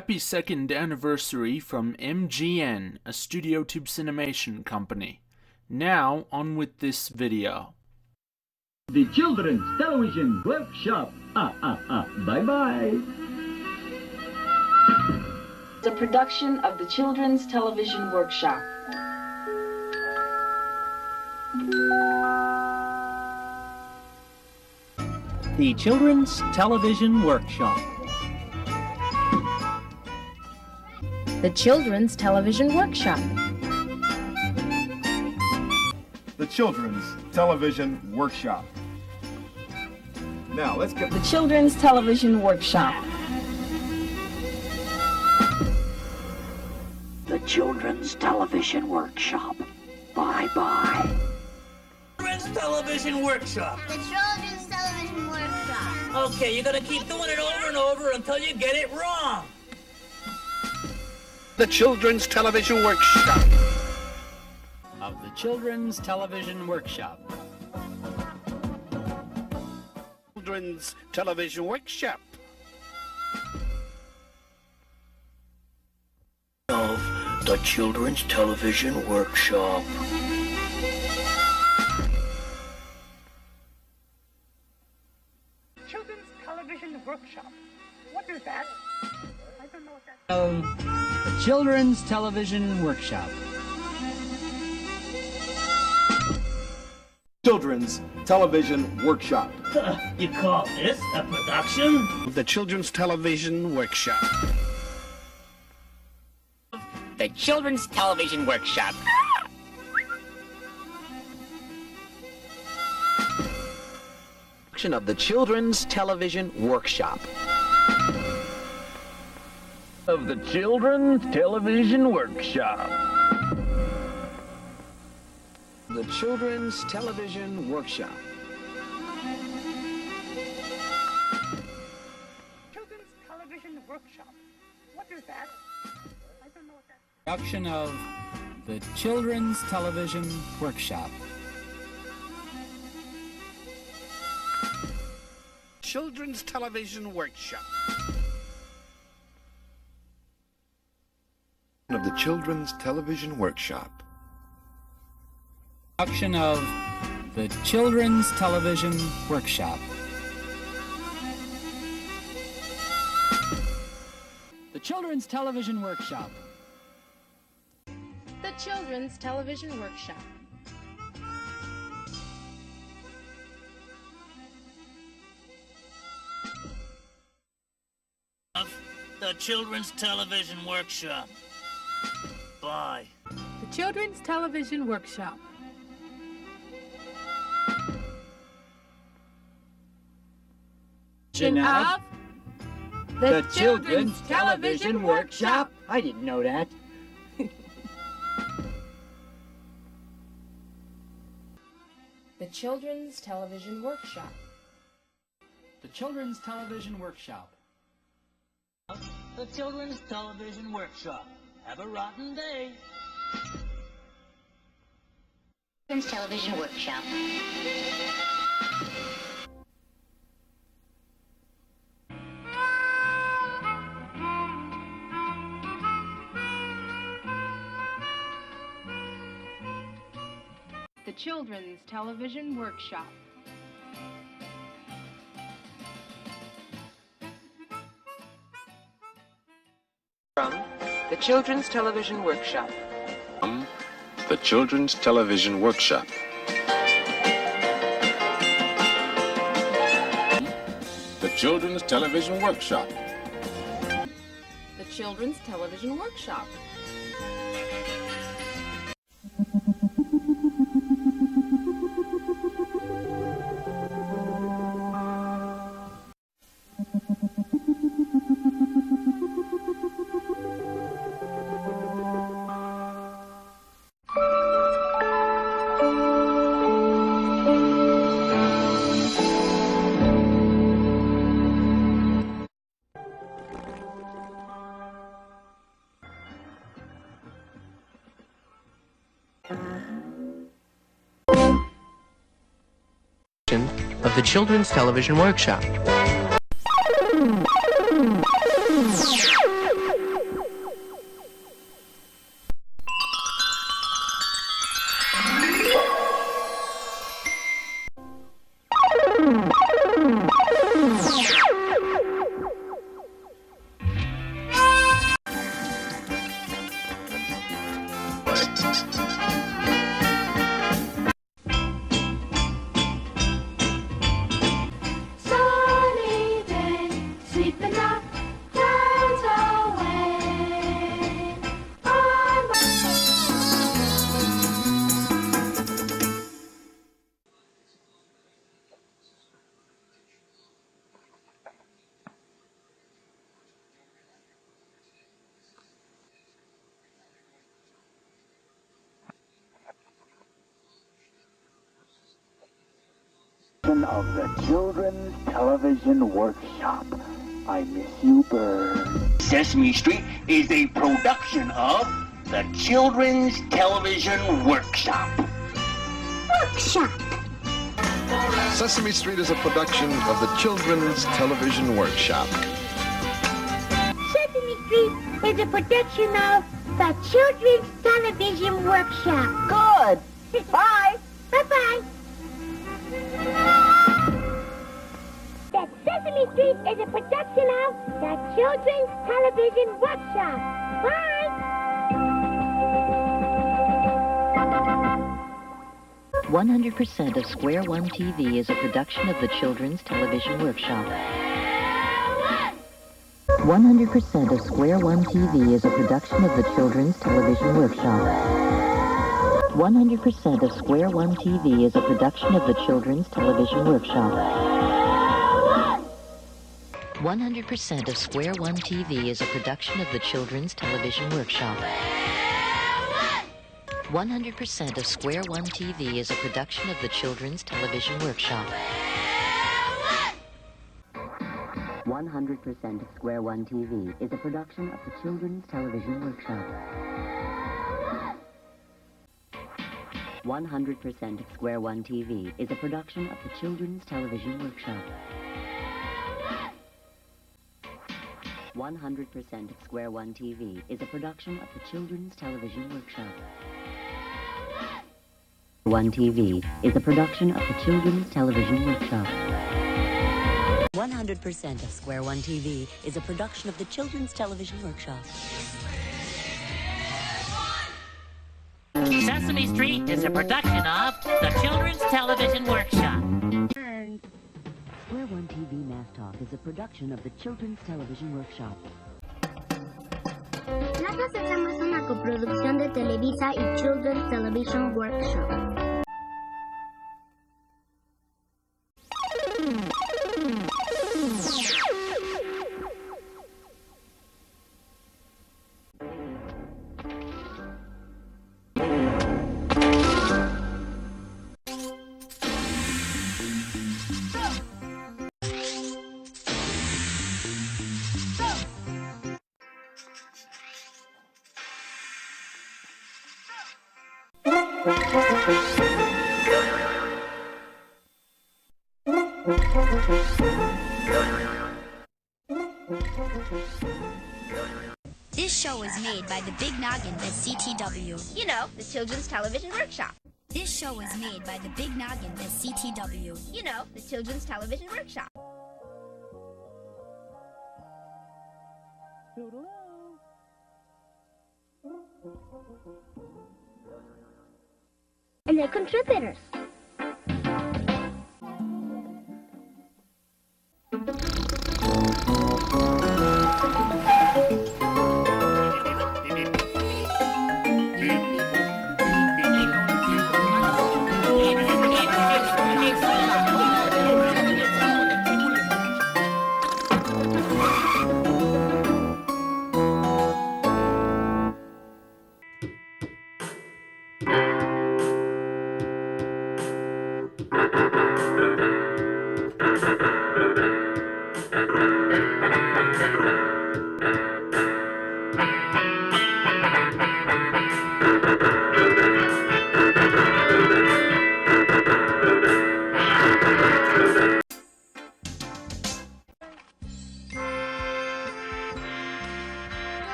Happy 2nd anniversary from MGN, a Studio Tube Cinemation company. Now, on with this video. The Children's Television Workshop. Bye-bye. The production of the Children's Television Workshop. The Children's Television Workshop. The Children's Television Workshop. The Children's Television Workshop. Now, let's get the Children's Television Workshop. The Children's Television Workshop. Bye-bye. The Children's Television Workshop. The Children's Television Workshop. Okay, you're going to keep doing it over and over until you get it wrong. The Children's Television Workshop. Of the Children's Television Workshop. Children's Television Workshop. Of the Children's Television Workshop. Children's Television Workshop. What is that? I don't know what that is. The Children's Television Workshop. Children's Television Workshop. You call this a production? The Children's Television Workshop. The Children's Television Workshop. Of the Children's Television Workshop. Of the Children's Television Workshop. The Children's Television Workshop. Children's Television Workshop. What is that? I don't know what that is. Production of the Children's Television Workshop. Children's Television Workshop. Of the Children's Television Workshop. Production of the Children's Television Workshop. The Children's Television Workshop. The Children's Television Workshop. Of the Children's Television Workshop. Bye. The Children's Television Workshop. Of the Children's Television Workshop. I didn't know that. The Children's Television Workshop. The Children's Television Workshop. The Children's Television Workshop. Have a rotten day. Children's Television Workshop. The Children's Television Workshop. From the Children's Television Workshop. From the Children's Television Workshop. The Children's Television Workshop. The Children's Television Workshop. Of the Children's Television Workshop. production of the Children's Television Workshop. I miss you, Bird. Sesame Street is a production of the Children's Television Workshop. Sesame Street is a production of the Children's Television Workshop. Sesame Street is a production of the Children's Television Workshop. Good. Bye. Bye-bye. That Sesame Street is a production of the Children's Television Workshop. Bye! 100% of Square One TV is a production of the Children's Television Workshop. 100% of Square One TV is a production of the Children's Television Workshop. 100% of Square One TV is a production of the Children's Television Workshop. 100% of Square One TV is a production of the Children's Television Workshop. 100% of Square One TV is a production of the Children's Television Workshop. 100% of Square One TV is a production of the Children's Television Workshop. 100% of Square One TV is a production of the Children's Television Workshop. 100% of Square One TV is a production of the Children's Television Workshop. One TV is a production of the Children's Television Workshop. 100% of Square One TV is a production of the Children's Television Workshop. Sesame Street is a production of the Children's Television Workshop. Square One TV Math Talk is a production of the Children's Television Workshop. Nosotros hacemos una coproducción de Televisa y Children's Television Workshop. This show was made by the Big Noggin at CTW. You know, the Children's Television Workshop. This show was made by the Big Noggin at CTW. You know, the Children's Television Workshop. And they're contributors.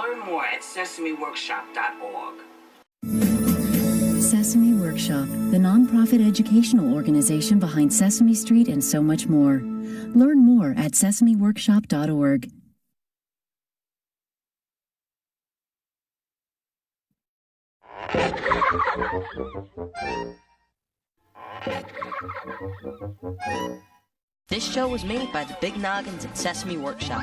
Learn more at sesameworkshop.org. Sesame Workshop, the nonprofit educational organization behind Sesame Street and so much more. Learn more at sesameworkshop.org. This show was made by the Big Noggins at Sesame Workshop.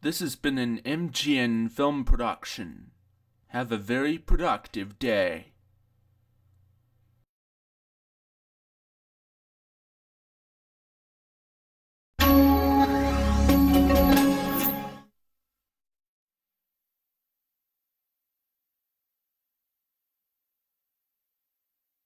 This has been an MGN film production. Have a very productive day.